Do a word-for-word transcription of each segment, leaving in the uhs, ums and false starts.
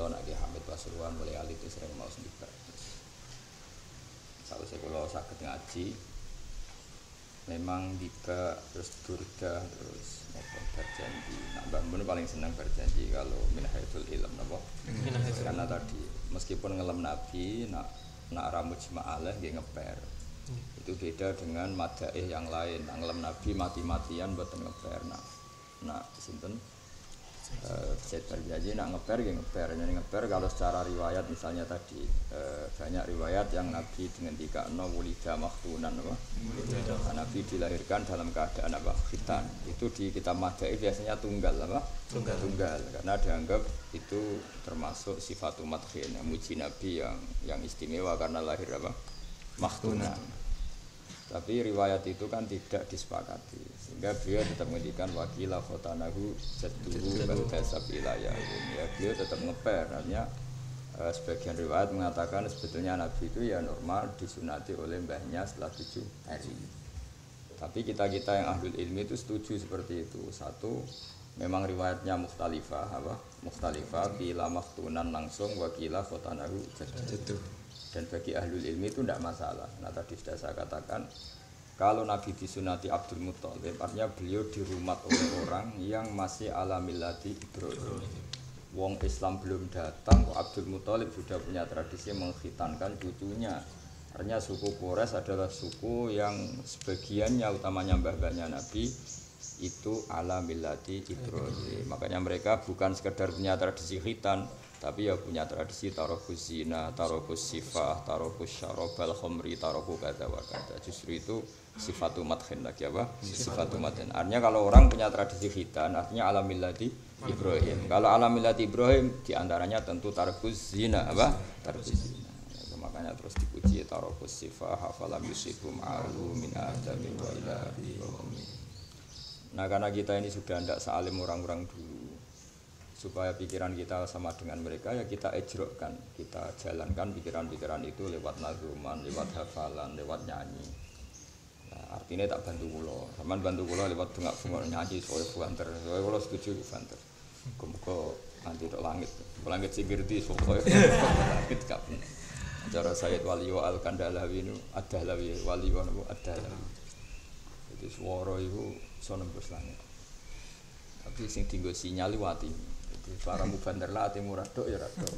cerita nak Hamid Pasuruan mulai alit itu sering mau sedikit. Saat saya kalau sakit ngaji, memang tiba terus durda terus berjanji. Nah, Mbak paling senang berjanji kalau minhajul ilm, nabo. Karena tadi meskipun ngelam Nabi, nak nak ramut jemaalah dia ngeper. Itu beda dengan madaih yang lain. Ngelam Nabi mati-matian buat ngeper. Nah, nah sinten. Uh, saya terjadi nak ngeper, ya ngeper, jadi ngeper kalau secara riwayat misalnya tadi uh, banyak riwayat yang Nabi dengan tiga no wulida maktunan, apa? Nah, Nabi dilahirkan dalam keadaan apa? Khitan. Itu di kitab Madai biasanya tunggal, apa? Tunggal. Tunggal, karena dianggap itu termasuk sifat umat khin, muji Nabi yang yang istimewa karena lahir apa? Maktunan. Tapi riwayat itu kan tidak disepakati, sehingga beliau tetap menghentikan wakilah khotanahu jatuhu berdasar wilayah. Ya, beliau tetap ngeper, artinya eh, sebagian riwayat mengatakan sebetulnya Nabi itu ya normal disunati oleh mbahnya setelah tujuh hari. Tapi kita-kita yang ahlul ilmi itu setuju seperti itu. Satu, memang riwayatnya mukhtalifah, apa? Mukhtalifah, bila maktunan langsung wakilah khotanahu jatuh. Dan bagi ahlul ilmi itu tidak masalah. Nah tadi sudah saya katakan kalau Nabi disunati Abdul Muttalib artinya beliau dirumat oleh orang yang masih ala millati Ibrahim. Wong Islam belum datang kok Abdul Muttalib sudah punya tradisi mengkhitankan cucunya. Artinya suku Quraisy adalah suku yang sebagiannya utamanya mbah-mbahnya Nabi itu ala millati Ibrahim. Makanya mereka bukan sekedar punya tradisi khitan, tapi ya punya tradisi tarokus zina, tarokus sifah, tarokus syarobal khomri, tarokus kata wakata. Justru itu sifat umat khin lagi apa? Sifat umat khin. Artinya kalau orang punya tradisi khitan, artinya ala millati Ibrahim. Kalau ala millati Ibrahim, diantaranya tentu tarokus zina, apa? Tarokus zina. Ya, makanya terus dipuji tarokus sifah, hafalam yusikum alu min adami wa ilahi. Nah karena kita ini sudah tidak sealim orang-orang dulu, supaya pikiran kita sama dengan mereka ya kita ejrokkan, kita jalankan pikiran-pikiran itu lewat nazuman, lewat hafalan, lewat nyanyi. Nah, artinya tak bantu kula, sampean bantu kula lewat dongak-dongak nyanyi soe banter, soe kula setuju banter. Muga-muga nanti tok langit, langit sing ngerti soe. Langit gak bener. Cara Sayyid Wali wa Al-Kandalawi nu Ad-Dahlawi Wali wa Ad-Dahlawi. Jadi swara iku iso nembus langit. Tapi sing dienggo sinyal liwati. Para mubander lah ati murah dok ya dok.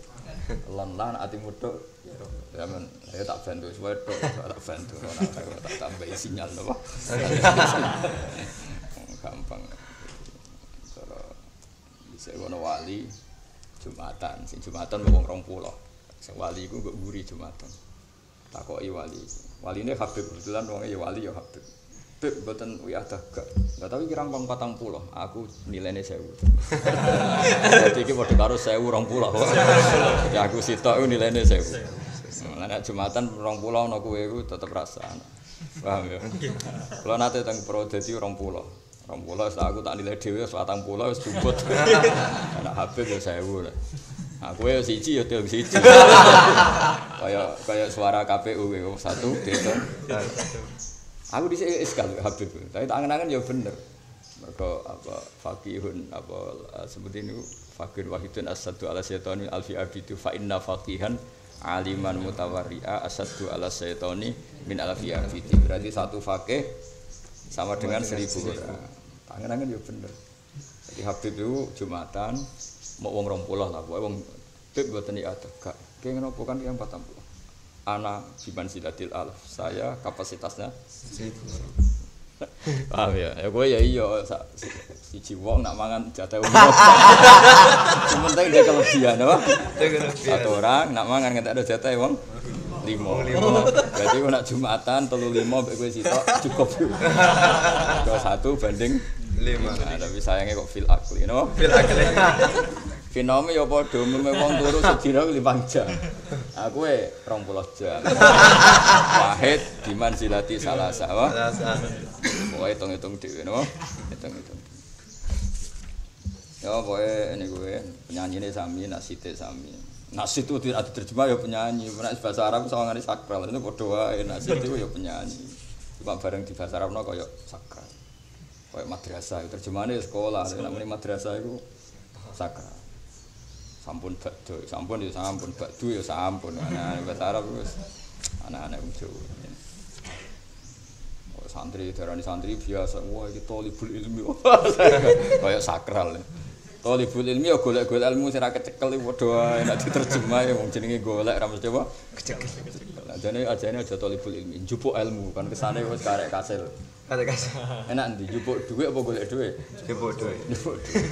Lan lan ati mudok ya dok. Ya men, ayo tak bantu suwe dok, tak bantu ora tak tambahi sinyal to. Gampang. Cara bisa ono wali Jumatan, sing Jumatan wong dua puluh. Sing wali iku mbok nguri Jumatan. Takoki wali. Waline Habib kebetulan wong ya wali ya Habib. Beb boten wiah dagak. Lah tapi kirang pang patang puluh, aku nilainya sewu. Jadi iki padha karo sewu rong puluh. Ya aku sitok nilainya sewu. Lah Jumatan rong puluh ana kowe iku tetep rasane. Paham ya? Kula nate teng Pro dadi rong puluh. Rong puluh aku tak nilai dhewe wis patang puluh wis jubut. Anak H P yo sewu lah. Aku yo siji yo telung siji. Kaya kaya suara K P U yo satu desa. Aku di sini sekali Habib, tapi tak angen-angen ya bener. Mereka apa fakihun apa seperti ini fakir wahidun asadu ala syaitoni alfi abidu fa inna fakihan aliman mutawaria asadu ala syaitoni min alfi abidu. Berarti satu fakih sama dengan seribu orang. Tak angen-angen ya bener. Jadi Habib itu Jumatan mau wong rompulah lah, wong tip buat ni ategak. Kengin apa kan yang patang puluh. Ana biman sidatil alaf, saya kapasitasnya paham ya, ya gue ya iya siji wong nak mangan jatah umroh sementara dia kelebihan apa? Satu orang nak mangan nggak ada jatah wong limo berarti gue nak Jumatan telu limo gue sitok cukup dua satu banding lima tapi sayangnya kok fil akli no? Fil akli Fenomen ya padha umumé wong turu sedina lima jam. Aku e dua puluh jam. Wahid diman silati salasa. Pokoke hitung-hitung dhewe no. Hitung-hitung. Ya pokoke niku e penyanyine sami, nasite sami. Nasit itu tidak diterjemah ya penyanyi, nek bahasa Arab iso ngene sakral. Itu padha wae nasit itu ya penyanyi. Cuma bareng di bahasa Arabno koyo sakral. Koyo madrasah, terjemahane sekolah, nek muni madrasah iku sakral. sampun bakdo, sampun ya sampun bakdo ya sampun. Anak-anak bahasa Arab wis anak-anak Jawa. Oh santri darani santri biasa, wah iki thalibul ilmi. Kaya sakral. Thalibul ilmi ya golek-golek ilmu sing ra kecekel iki padha wae nek diterjemah ya wong jenenge golek ra mesti apa? Kecekel. Ajane ajane aja thalibul ilmi, njupuk ilmu kan kesane wis karek kasil. Karek kasil. Enak ndi njupuk dhuwit apa golek dhuwit? Njupuk dhuwit. Njupuk dhuwit.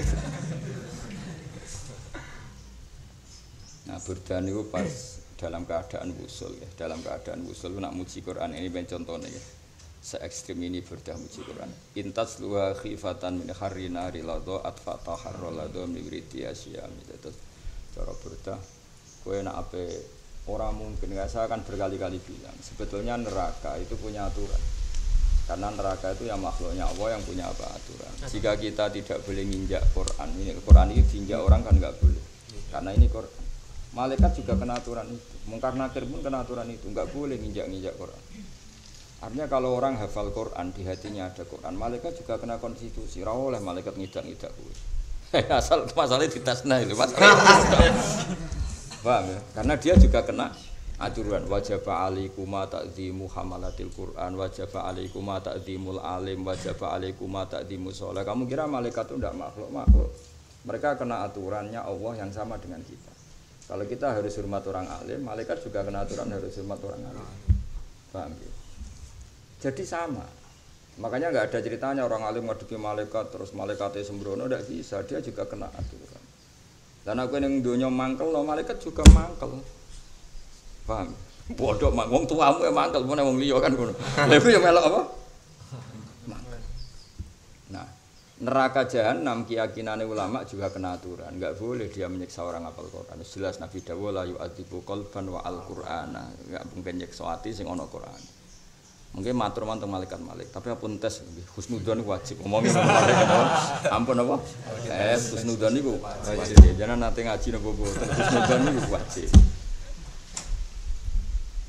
Nah, burdan itu pas dalam keadaan wusul ya. Dalam keadaan wusul nak muji Quran ini ben contohnya ya. Se-ekstrim ini burdah muji Quran. Intas luha khifatan min harina rilado atfata harrolado migriti asyam. Itu cara burdah. Kue nak apa orang mungkin nggak saya akan berkali-kali bilang. Sebetulnya neraka itu punya aturan. Karena neraka itu yang makhluknya Allah yang punya apa aturan. Jika kita tidak boleh nginjak Quran ini, Quran ini diinjak orang kan nggak boleh. Karena ini Quran. Malaikat juga kena aturan itu, mungkar nakir pun kena aturan itu, enggak boleh nginjak-nginjak Quran. Artinya kalau orang hafal Quran, di hatinya ada Quran, malaikat juga kena konstitusi, ra oleh malaikat ngidak-ngidak kuwi. Asal masalahnya ditasnah itu, masalah. Paham ya? Karena dia juga kena aturan wajaba alaikuma ta'zimu hamalatil Quran, wajaba alaikuma ta'zimul alim, wajaba alaikuma ta'zimu sholat. Kamu kira malaikat itu enggak makhluk-makhluk? Mereka kena aturannya Allah yang sama dengan kita. Kalau kita harus hormat orang alim, malaikat juga kena aturan harus hormat orang alim. Paham ya? Jadi sama. Makanya enggak ada ceritanya orang alim ngadepi malaikat terus malaikatnya sembrono, enggak bisa. Dia juga kena aturan. Dan aku yang dunia mangkel, no, malaikat juga mangkel. Paham? Bodoh mang, wong tuamu yang mangkel, mana wong liya kan ngono. Lha iku ya melok apa? Mangkel. Nah, neraka jahanam keyakinan ulama juga kena aturan, enggak boleh dia menyiksa orang hafal Quran. Jelas Nabi dawuh la yu'adzibu qalban wa al-Qur'ana, enggak mungkin nyiksa ati sing ana Quran. Mungkin matur manteng malaikat-malaikat, tapi apun tes husnudzon wajib ngomongin malaikat. Ampun apa? Eh husnudzon niku wajib. Jangan nate ngaji napa boten. Husnudzon niku wajib.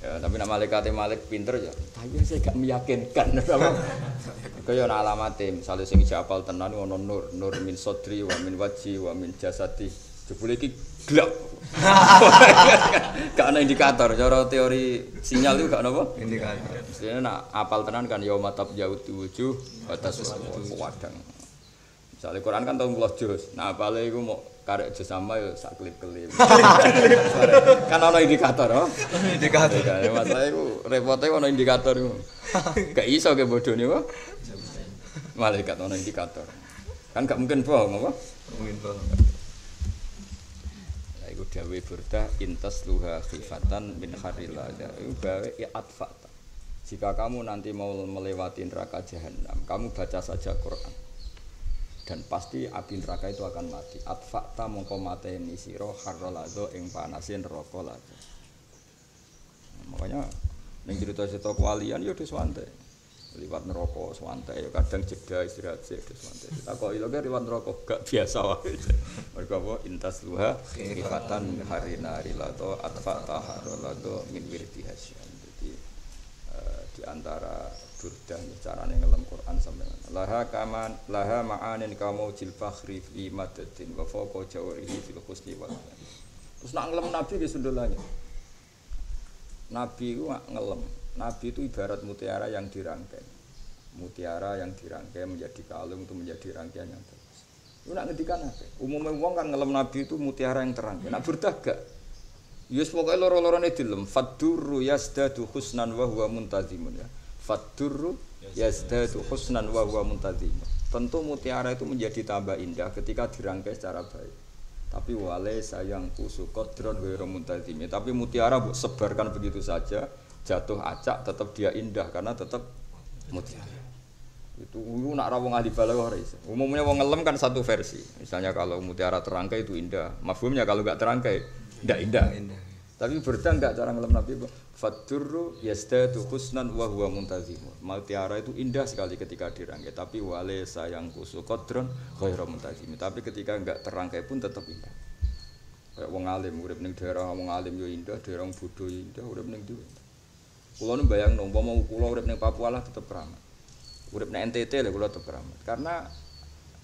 Ya, tapi nak malaikat malik pinter ya. Tapi saya gak meyakinkan. Kaya ana alamate, misale sing dijapal tenan ana nur, nur min sodri wa min wajhi wa min jasati. Jebule iki glap. Gak ana indikator, cara teori sinyal itu gak ana apa? Indikator. Mestine nak apal tenan kan ya matab yaud wujuh batas wadang. Misale Quran kan telung puluh juz. Nah, apale iku mau karek jus sama ya sak klip-klip. Kan ana indikator, oh. Indikator. Ya masalah iku repote ana indikator iku. Gak iso ge bodone wae. Malaikat ana indikator. Kan gak mungkin bohong apa? Mungkin bohong. Ya iku dawe burdah intas luha khifatan min harila. Iku bae atfata. Jika kamu nanti mau melewati neraka jahanam, kamu baca saja Quran. Dan pasti api neraka itu akan mati. Atfakta mongko mateni sira harralado ing panasin neraka lada. Makanya ning cerita-cerita kualian ya wis wante. Liwat neraka swante ya kadang jeda istirahat sik wis wante. Takoki lho kok liwat neraka gak biasa wae. Mergo apa intas luha khifatan harina rilato atfakta harralado min wirti hasyan. Jadi uh, di antara burdah carane ngelem Quran sampeyan. Laha kaman laha ma'anin kamu jil fakhri fi madatin wa fawqa jawrihi fil husni wa. Terus nak ngelem Nabi ge sundulane. Nabi ku ngelem. Nabi itu ibarat mutiara yang dirangkai. Mutiara yang dirangkai menjadi kalung itu menjadi rangkaian yang bagus. Lu nak ngendikan apa? Umumnya wong kan ngelem Nabi itu mutiara yang terangkai. Nak burdah gak? Yus pokoke loro-lorone dilem. Fadduru yasdadu husnan wa huwa muntazimun ya. Faddurru yasdadu husnan wa huwa muntazim. Tentu mutiara itu menjadi tambah indah ketika dirangkai secara baik. Tapi wale sayang kusu qadron wa muntazim. Tapi mutiara bu, sebarkan begitu saja, jatuh acak tetap dia indah karena tetap mutiara. Itu ulu nak ra wong ahli balaghah ora iso. Umumnya wong ngelem kan satu versi. Misalnya kalau mutiara terangkai itu indah, mafhumnya kalau enggak terangkai enggak indah. Indah. Tapi burdah enggak cara ngelem Nabi faddurru yasdadu husnan wa huwa muntazim. Mutiara itu indah sekali ketika dirangkai, tapi wale sayang kusu qadron ghairu muntazim. Tapi ketika enggak terangkai pun tetap indah. Kayak wong alim urip ning daerah wong alim yo indah, daerah bodho indah urip ning ndi. Kula nu bayangno umpama kula urip ning Papua lah tetep keramat. Urip ning N T T lho kula tetep keramat. Karena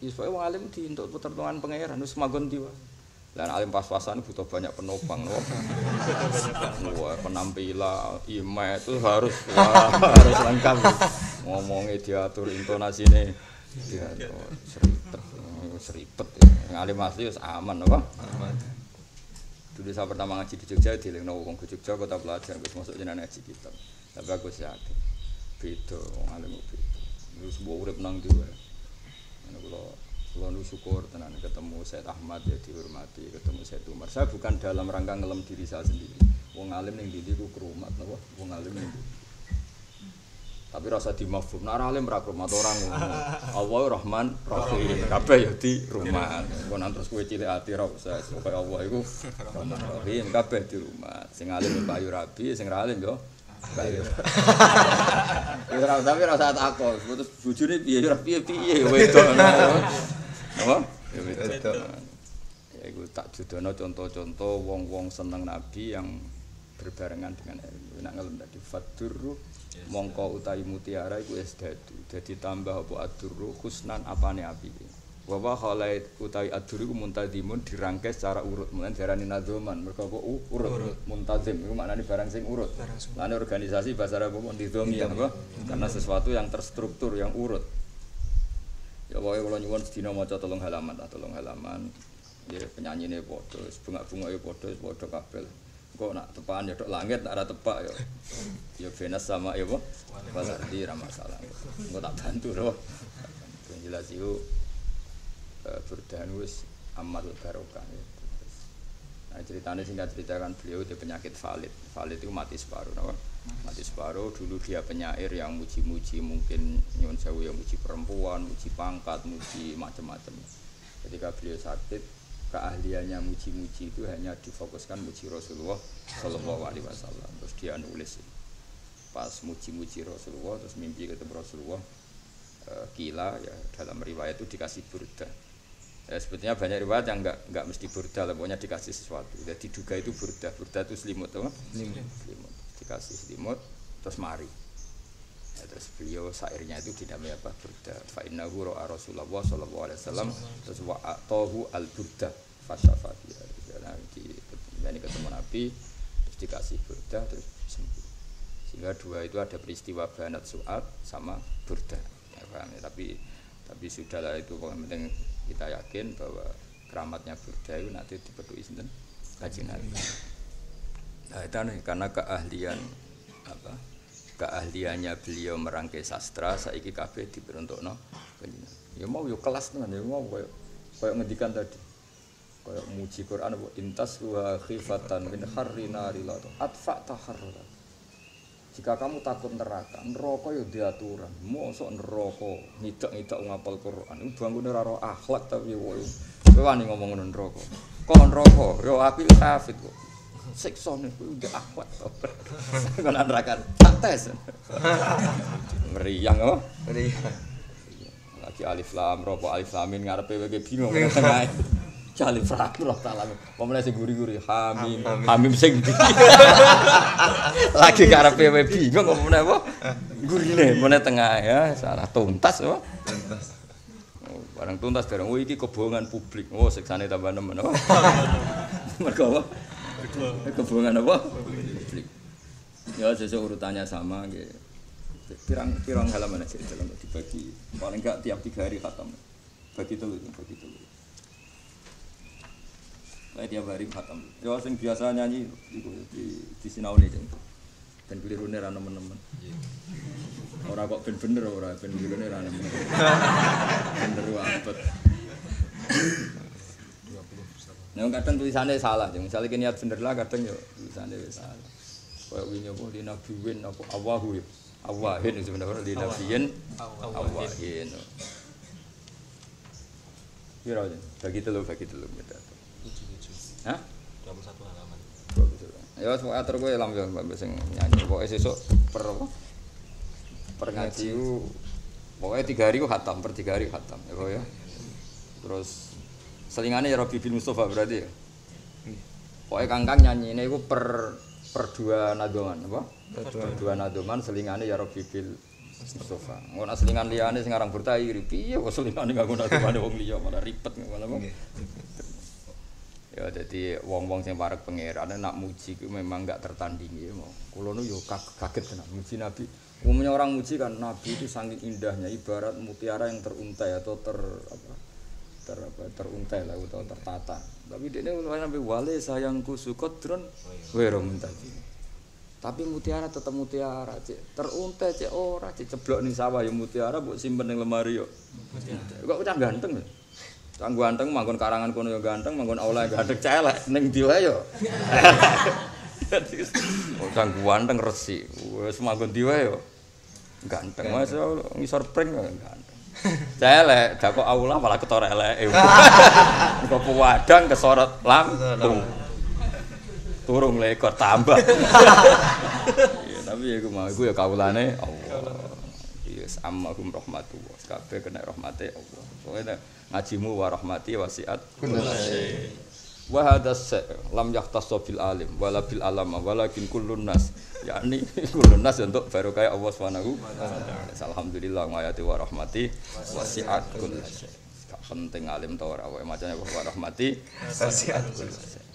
iso wong alim diintuk petertungan pangeran wis manggon diwa. Dan alim pas-pasan butuh banyak penopang, loh. Wah, penampilan, image itu harus wah, harus lengkap. Ngomongnya diatur, intonasinya diatur, seripet, seripet. Ya. Alim asli harus aman, apa? Aman. Dulu saya pertama ngaji di Jogja, di Lengno Wong Jogja, kota pelajar, terus masuk jenengan ngaji kita. Tapi aku sih yakin, beda, alim itu. Terus bawa urip nang dua. Lalu syukur tenan ketemu Syekh Ahmad ya dihormati, ketemu Syekh Umar. Saya bukan dalam rangka ngelem diri saya sendiri. Wong alim ning ndi ku krumat napa? Wong alim ning. Tapi rasa dimafhum. Nek alim ra krumat ora ngono. Allah Rahman Rahim. Kabeh ya di rumah. Engko nang terus kowe cilik ati ra usah. Pokoke Allah iku Rahman Rahim, kabeh di rumah. Sing alim mbayu rabi, sing ra alim yo baik. Ora tapi ra usah takon. Terus bojone piye yo piye-piye wedok. Apa? Ya betul. Ya iku tak judono contoh-contoh wong-wong seneng Nabi yang berbarengan dengan ilmu. Nek ngelem tadi fadurru mongko utawi mutiara iku es dadu. Dadi tambah apa adurru husnan apane apike. Wa wa khalait utawi adurru muntazimun dirangkai secara urut. Mulane diarani nadzoman. Mergo apa urut muntazim iku maknane barang sing urut. Lan organisasi bahasa Arab pun dizomi ya, karena sesuatu yang terstruktur, yang urut. Ya wae kula nyuwun sedina maca telung halaman ta telung halaman. Ya penyanyine padha, bungak-bungak ya padha padha kabeh. Engko nak tepakan ya tok langit, nak ora tepak ya ya benes sama ya apa? Pasti ra masalah. Engko tak bantu lho. Jelas iku eh Firdaus Ahmad Barokah. Nah ceritanya singkat ceritakan beliau dia penyakit valid. Valid itu mati separuh. Nama? Mati separuh dulu dia penyair yang muji-muji mungkin nyuwun sewu yang muji perempuan, muji pangkat, muji macam-macam. Ketika beliau sakit, keahliannya muji-muji itu hanya difokuskan muji Rasulullah Shallallahu Alaihi Wasallam. Terus dia nulis pas muji-muji Rasulullah, terus mimpi ketemu Rasulullah e, kila ya dalam riwayat itu dikasih burda. Ya, sebetulnya banyak riwayat yang enggak enggak mesti burda, pokoknya dikasih sesuatu. Jadi diduga itu burda, burda itu selimut, apa? Selimut. Selimut. Dikasih selimut, terus mari. Ya, terus beliau sairnya itu dinamai apa? Burda. Fa innahu ra'a Rasulullah sallallahu alaihi wasallam terus wa atahu al-burda fasyafafi. Ya, ini ketemu Nabi, terus dikasih burda, terus sembuh. Sehingga dua itu ada peristiwa banat su'ad sama burda. Ya, paham ya? Tapi tapi sudahlah itu yang penting kita yakin bahwa keramatnya Burda itu nanti dipeduli sinten Kanjeng Nabi. Nah itu aneh, karena keahlian apa keahliannya beliau merangkai sastra saiki kabeh diperuntukno Kanjeng Nabi. Ya mau yo kelas tenan ya mau koyo koyo ngendikan tadi. Koyo muji Quran wa intas wa khifatan min harrinaril atfa taharra. Jika kamu takut neraka, neraka yo diaturan. Mosok neraka ngidak-ngidak ngapal Quran. Bangune ora ro akhlak tapi kowe wani ngomong ngono neraka. Kok neraka? Yo aku kafir kok. Siksane kowe ndak akhlak to. Kok neraka tak tes. Meriang apa? Meriang. Lagi alif lam ro apa alif lamin ngarepe kowe bingung nang tengah. Jali fratur tak lami. Pemene sing guri-guri hamim, hamim sing lagi karepe we bingung kok meneh apa? Gurine meneh tengah ya, salah tuntas apa? Tuntas. Oh, barang tuntas barang oh iki kebohongan publik. Oh, siksane tambah nemen apa? Mergo apa? Kebohongan apa? Publik. Ya sesuk urutannya sama nggih. Pirang-pirang halaman aja jalan dibagi. Paling enggak tiap tiga hari khatam. Bagi telu, bagi telu. Saya tiap hari khatam. Ya, sing biasa nyanyi di di, di sinau nih, dan kelirunya rana teman-teman. Orang kok ben bener orang ben kelirunya rana teman. Bener banget. Nah, kadang tulisannya salah. Misalnya kini niat bener lah, kadang ya tulisannya salah. Kayak winyo boh di nabiin aku awahin, awahin itu sebenarnya di nabiin, awahin. Kira aja. Bagi telur, bagi telur beda. Hah? dua puluh satu halaman. dua puluh satu. Ya sok atur kowe lam yo mbak sing nyanyi. Pokoke sesuk per per ngaji ku pokoke tiga hari ku khatam, per tiga hari khatam ya kok ya. Terus selingane ya Rabi bin Mustofa berarti ya. Pokoke kangkang nyanyine iku per per dua nadoman apa? Per dua nadoman selingane ya Rabi bin Mustofa. Ngono selingan liyane sing aran bertai piye kok selingane gak ngono nadoman wong liya malah ribet ngono. Ya jadi wong-wong sing parek pangeran nak muji itu memang enggak tertandingi. Kulo nu yo kaget tenan muji Nabi. Umumnya orang muji kan Nabi itu saking indahnya ibarat mutiara yang teruntai atau ter apa ter apa teruntai lah atau tertata. Tapi dia ini sampai wale sayangku sukodron weromun tadi. Tapi mutiara tetap mutiara, cek teruntai cek ora cek ceblok ning sawah yo mutiara mbok simpen ning lemari yo. Kok cah ganteng. Cah ganteng mangkon karangan kono yo ganteng, mangkon aula gadeg celek ning ndi wae yo. Oh, gangguan teng resi, wes manggon diwe yo, ganteng mas yo, ngisor pring yo ganteng. Celek, dak kok aula malah ketorek elek. Engko puwadang kesorot lampung. Turung lekor tambah. Ya tapi aku mau iku ya kaulane Allah. Yes, ammakum rahmatullah. Kabeh kena rahmate Allah. Pokoke ngajimu wa rahmati wasiat kullu syai. Wa hadas lam yahtassu fil alim wala fil alama walakin kullun nas yakni kullun nas untuk barokah Allah Subhanahu wa taala. Alhamdulillah ayati wa rahmati wasiat kullu syai. Penting alim ta ora wae macane wa rahmati wasiat kullu syai.